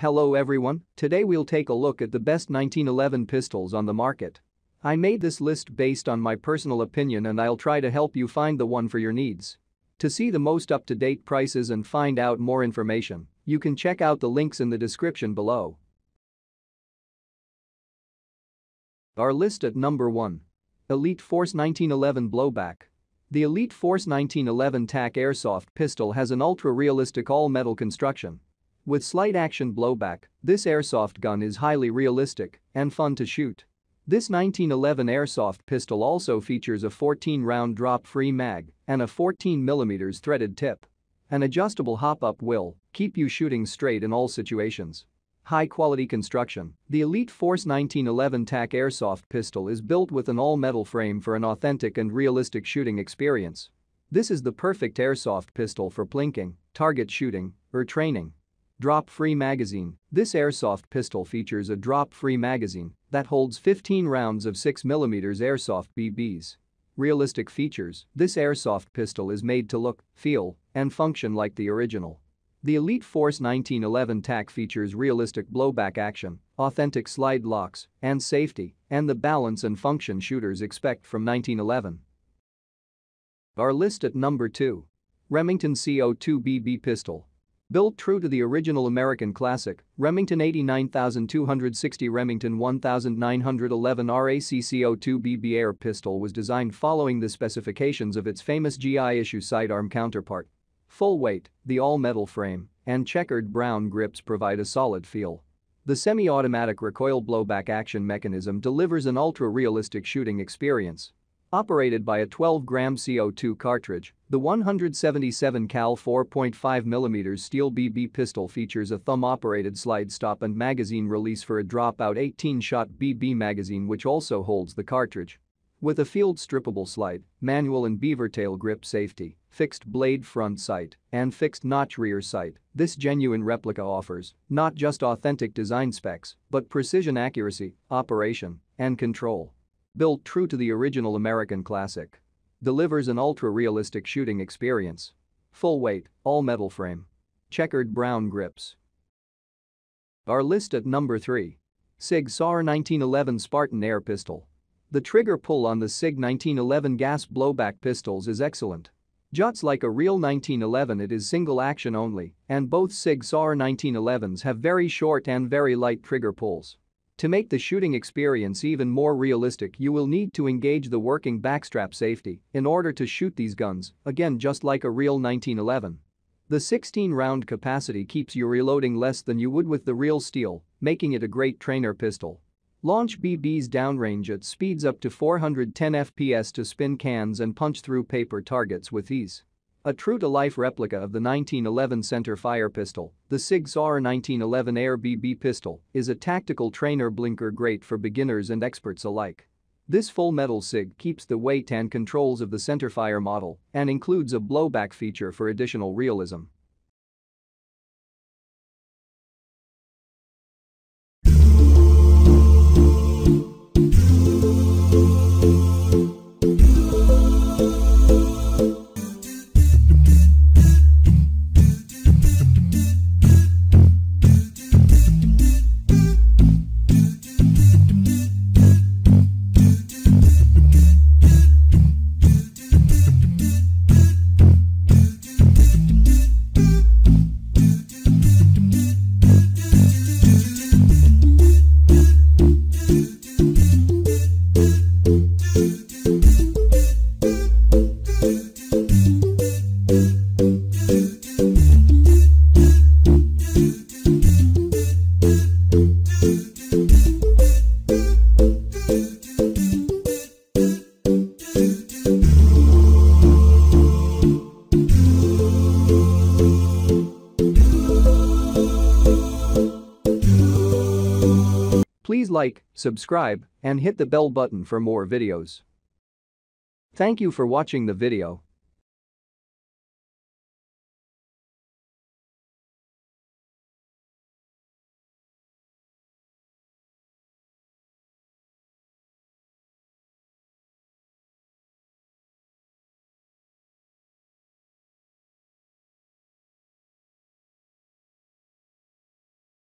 Hello everyone, today we'll take a look at the best 1911 pistols on the market. I made this list based on my personal opinion and I'll try to help you find the one for your needs. To see the most up-to-date prices and find out more information, you can check out the links in the description below. Our list at number 1. Elite Force 1911 Blowback. The Elite Force 1911 TAC Airsoft pistol has an ultra-realistic all-metal construction. With slight action blowback, this airsoft gun is highly realistic and fun to shoot. This 1911 airsoft pistol also features a 14-round drop-free mag and a 14mm threaded tip. An adjustable hop-up will keep you shooting straight in all situations. High-quality construction. The Elite Force 1911 TAC airsoft pistol is built with an all-metal frame for an authentic and realistic shooting experience. This is the perfect airsoft pistol for plinking, target shooting, or training. Drop-free magazine. This airsoft pistol features a drop-free magazine that holds 15 rounds of 6mm airsoft BBs. Realistic features. This airsoft pistol is made to look, feel, and function like the original. The Elite Force 1911 TAC features realistic blowback action, authentic slide locks, and safety, and the balance and function shooters expect from 1911. Our list at number 2. Remington CO2 BB pistol. Built true to the original American classic, Remington 89260 Remington 1911 RAC CO2BB air pistol was designed following the specifications of its famous GI issue sidearm counterpart. Full weight, the all-metal frame, and checkered brown grips provide a solid feel. The semi-automatic recoil blowback action mechanism delivers an ultra-realistic shooting experience. Operated by a 12-gram CO2 cartridge, the 177 cal 4.5mm steel BB pistol features a thumb-operated slide stop and magazine release for a drop-out 18-shot BB magazine which also holds the cartridge. With a field-strippable slide, manual and beaver tail grip safety, fixed blade front sight, and fixed notch rear sight, this genuine replica offers not just authentic design specs, but precision accuracy, operation, and control. Built true to the original American classic. Delivers an ultra-realistic shooting experience. Full weight, all-metal frame. Checkered brown grips. Our list at number 3. Sig Sauer 1911 Spartan Air Pistol. The trigger pull on the Sig 1911 gas blowback pistols is excellent. Just like a real 1911, it is single action only, and both Sig Sauer 1911s have very short and very light trigger pulls. To make the shooting experience even more realistic, you will need to engage the working backstrap safety in order to shoot these guns, again just like a real 1911. The 16-round capacity keeps you reloading less than you would with the real steel, making it a great trainer pistol. Launch BBs downrange at speeds up to 410 FPS to spin cans and punch through paper targets with ease. A true-to-life replica of the 1911 center-fire pistol, the Sig Sauer 1911 Air BB pistol is a tactical trainer blinker great for beginners and experts alike. This full-metal Sig keeps the weight and controls of the center-fire model and includes a blowback feature for additional realism. Please like, subscribe, and hit the bell button for more videos. Thank you for watching the video.